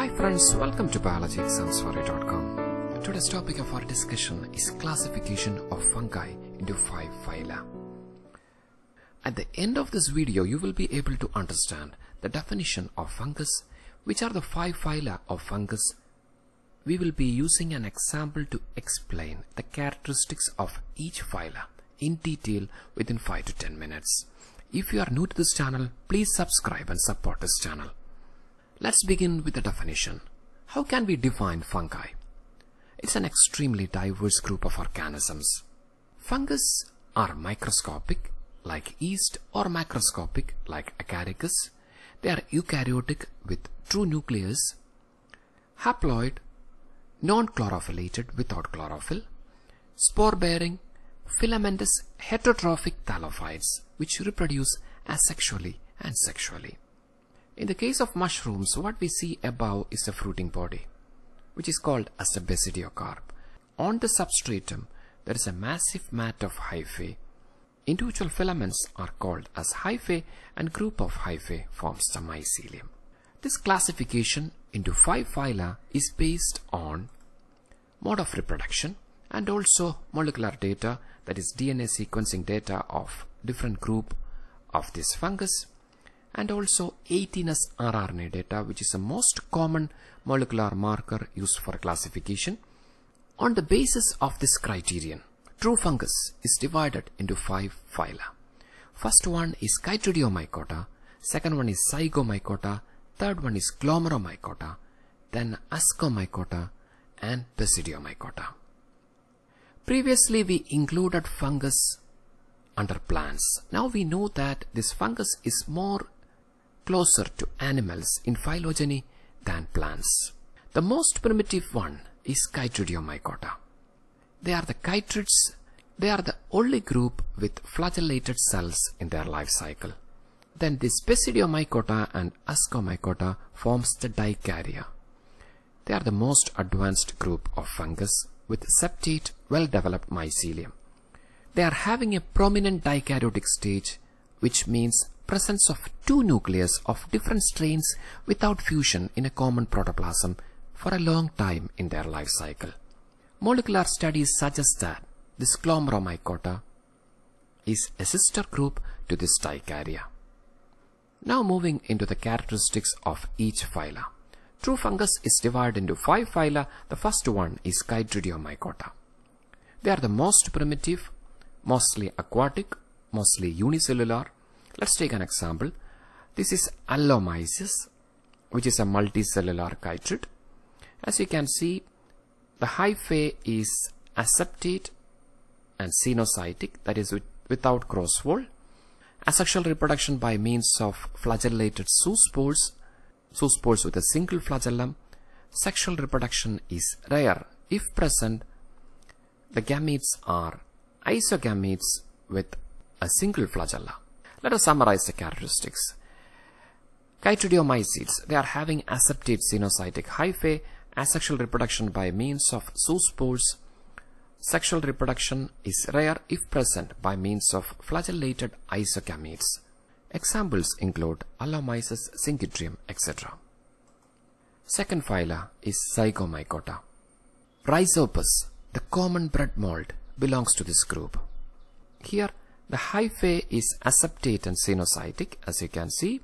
Hi friends, welcome to biologyexams4u.com. Today's topic of our discussion is classification of fungi into 5 phyla. At the end of this video, you will be able to understand the definition of fungus, which are the 5 phyla of fungus. We will be using an example to explain the characteristics of each phyla in detail within 5 to 10 minutes. If you are new to this channel, please subscribe and support this channel. Let's begin with the definition. How can we define fungi? It's an extremely diverse group of organisms. Fungus are microscopic, like yeast, or macroscopic, like agaricus. They are eukaryotic with true nucleus, haploid, non-chlorophyllated without chlorophyll, spore-bearing, filamentous heterotrophic thalophytes, which reproduce asexually and sexually. In the case of mushrooms, what we see above is a fruiting body, which is called as the basidiocarp. On the substratum, there is a massive mat of hyphae. Individual filaments are called as hyphae, and group of hyphae forms the mycelium. This classification into 5 phyla is based on mode of reproduction and also molecular data, that is DNA sequencing data of different group of this fungus, and also 18S rRNA data, which is the most common molecular marker used for classification. On the basis of this criterion, true fungus is divided into 5 phyla. First one is Chytridiomycota, second one is Zygomycota, third one is Glomeromycota, then Ascomycota and Basidiomycota. Previously we included fungus under plants. Now we know that this fungus is more closer to animals in phylogeny than plants. The most primitive one is Chytridiomycota. They are the chytrids. They are the only group with flagellated cells in their life cycle. Then this Basidiomycota and Ascomycota forms the dikarya. They are the most advanced group of fungus with septate, well-developed mycelium. They are having a prominent dikaryotic stage, which means presence of 2 nucleus of different strains without fusion in a common protoplasm for a long time in their life cycle. Molecular studies suggest that this Glomeromycota is a sister group to this dikarya. Now moving into the characteristics of each phyla. True fungus is divided into 5 phyla. The first one is Chytridiomycota. They are the most primitive, mostly aquatic, mostly unicellular. Let's take an example. This is allomyces, which is a multicellular chytrid. As you can see, the hyphae is aseptate and cenocytic, that is without cross wall. Asexual reproduction by means of flagellated zoospores with a single flagellum. Sexual reproduction is rare. If present, the gametes are isogametes with a single flagella. Let us summarize the characteristics. Chytridiomycetes, they are having aseptate cenocytic hyphae, asexual reproduction by means of zoospores. Sexual reproduction is rare, if present, by means of flagellated isogametes. Examples include allomyces, Synchytrium, etc. Second phyla is Zygomycota. Rhizopus, the common bread mold, belongs to this group. Here the hyphae is aseptate and cenocytic, as you can see.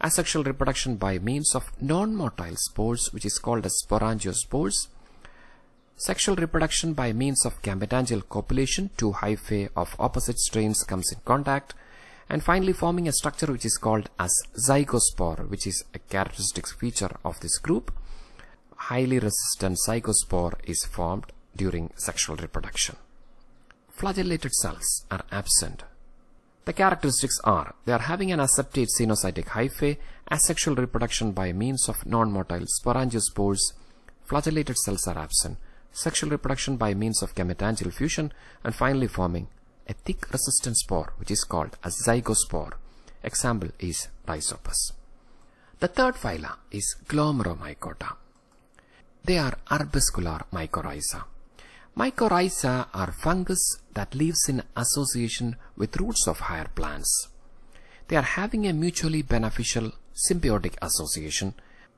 Asexual reproduction by means of non-motile spores, which is called as sporangiospores. Sexual reproduction by means of gametangial copulation. 2 hyphae of opposite strains comes in contact, and finally forming a structure which is called as zygospore, which is a characteristic feature of this group. Highly resistant zygospore is formed during sexual reproduction. Flagellated cells are absent. The characteristics are, they are having an aseptate cenocytic hyphae, asexual reproduction by means of non-motile sporangiospores, flagellated cells are absent, sexual reproduction by means of gametangial fusion, and finally forming a thick resistant spore, which is called a zygospore. Example is Rhizopus. The third phyla is Glomeromycota. They are arbuscular mycorrhiza. Mycorrhiza are fungus that lives in association with roots of higher plants. They are having a mutually beneficial symbiotic association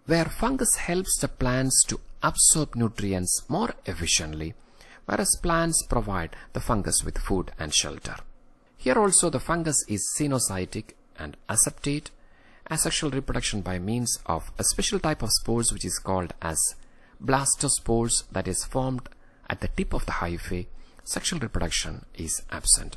where fungus helps the plants to absorb nutrients more efficiently, whereas plants provide the fungus with food and shelter. Here also the fungus is cenocytic and aseptate, asexual reproduction by means of a special type of spores which is called as blastospores, that is formed at the tip of the hyphae. Sexual reproduction is absent.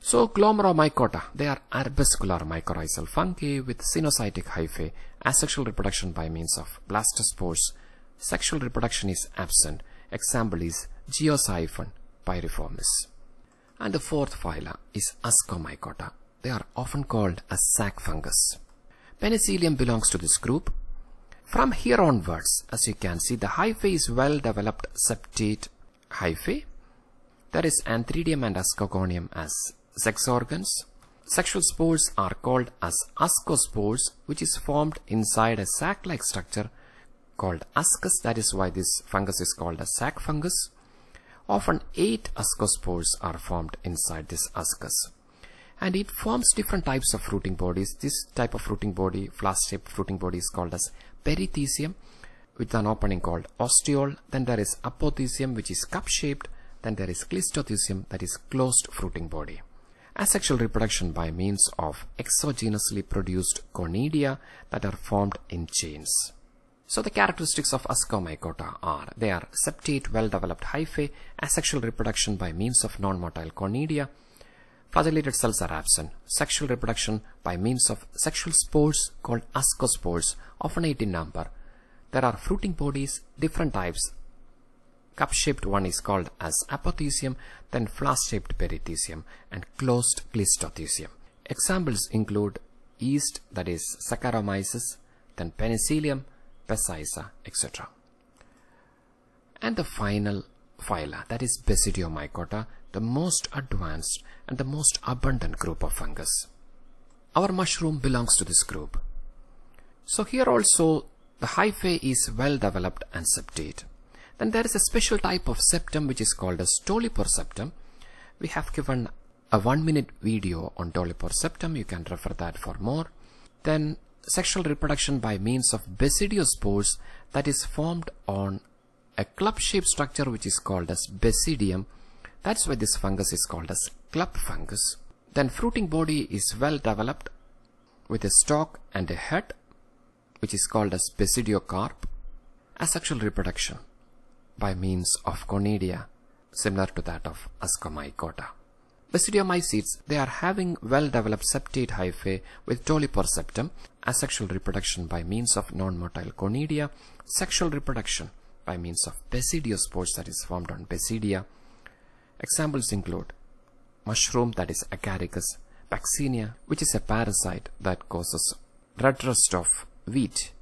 So Glomeromycota, they are arbuscular mycorrhizal fungi with cenocytic hyphae, asexual reproduction by means of blastospores. Sexual reproduction is absent. Example is geosiphon pyreformis. And the fourth phyla is Ascomycota. They are often called as sac fungus. Penicillium belongs to this group. From here onwards, as you can see, the hyphae is well developed septate hyphae. There is anthridium and ascogonium as sex organs. Sexual spores are called as ascospores, which is formed inside a sac-like structure called ascus. That is why this fungus is called a sac fungus. Often 8 ascospores are formed inside this ascus, and it forms different types of fruiting bodies. This type of fruiting body, flask-shaped fruiting body, is called as perithezium, with an opening called ostiole. Then there is apothecium, which is cup-shaped. Then there is clistothecium, that is closed fruiting body. Asexual reproduction by means of exogenously produced conidia that are formed in chains. So the characteristics of Ascomycota are: they are septate, well-developed hyphae, asexual reproduction by means of non-motile conidia, flagellated cells are absent, sexual reproduction by means of sexual spores called ascospores, often 8 in number. There are fruiting bodies, different types. Cup-shaped one is called as apothecium, then flask-shaped perithezium, and closed clistothecium. Examples include yeast, that is Saccharomyces, then Penicillium, Pesisa, etc. And the final phyla, that is Basidiomycota, the most advanced and the most abundant group of fungus. Our mushroom belongs to this group. So here also the hyphae is well developed and septate. Then there is a special type of septum which is called as dolipore septum. We have given a 1-minute video on dolipore septum. You can refer that for more. Then sexual reproduction by means of basidiospores, that is formed on a club-shaped structure which is called as basidium. That's why this fungus is called as club fungus. Then fruiting body is well developed with a stalk and a head, which is called as basidiocarp. Asexual reproduction by means of conidia, similar to that of Ascomycota. Basidiomycetes, they are having well-developed septate hyphae with dolipore septum, asexual reproduction by means of non-motile conidia, sexual reproduction by means of basidiospores that is formed on basidia. Examples include mushroom, that is agaricus, Puccinia, which is a parasite that causes red rust of wheat.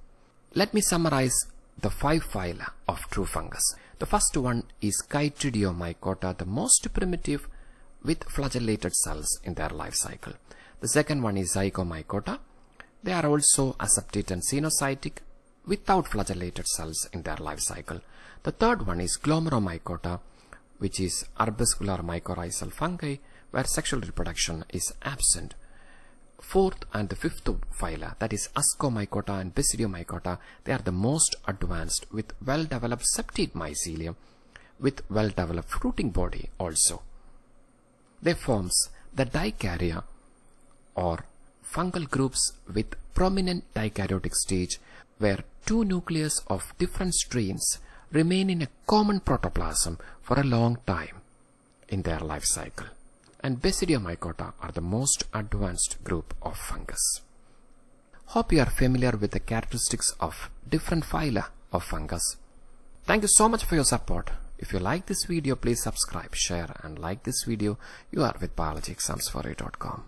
Let me summarize the 5 phyla of true fungus. The first one is Chytridiomycota, the most primitive, with flagellated cells in their life cycle. The second one is Zygomycota. They are also aseptate and cenocytic without flagellated cells in their life cycle. The third one is Glomeromycota, which is arbuscular mycorrhizal fungi where sexual reproduction is absent. Fourth and the fifth phyla, that is Ascomycota and Basidiomycota, they are the most advanced with well-developed septate mycelium with well-developed fruiting body also. They forms the dikarya or fungal groups with prominent dikaryotic stage where 2 nucleus of different strains remain in a common protoplasm for a long time in their life cycle. And Basidiomycota are the most advanced group of fungus. Hope you are familiar with the characteristics of different phyla of fungus. Thank you so much for your support. If you like this video, please subscribe, share and like this video. You are with biologyexams4u.com.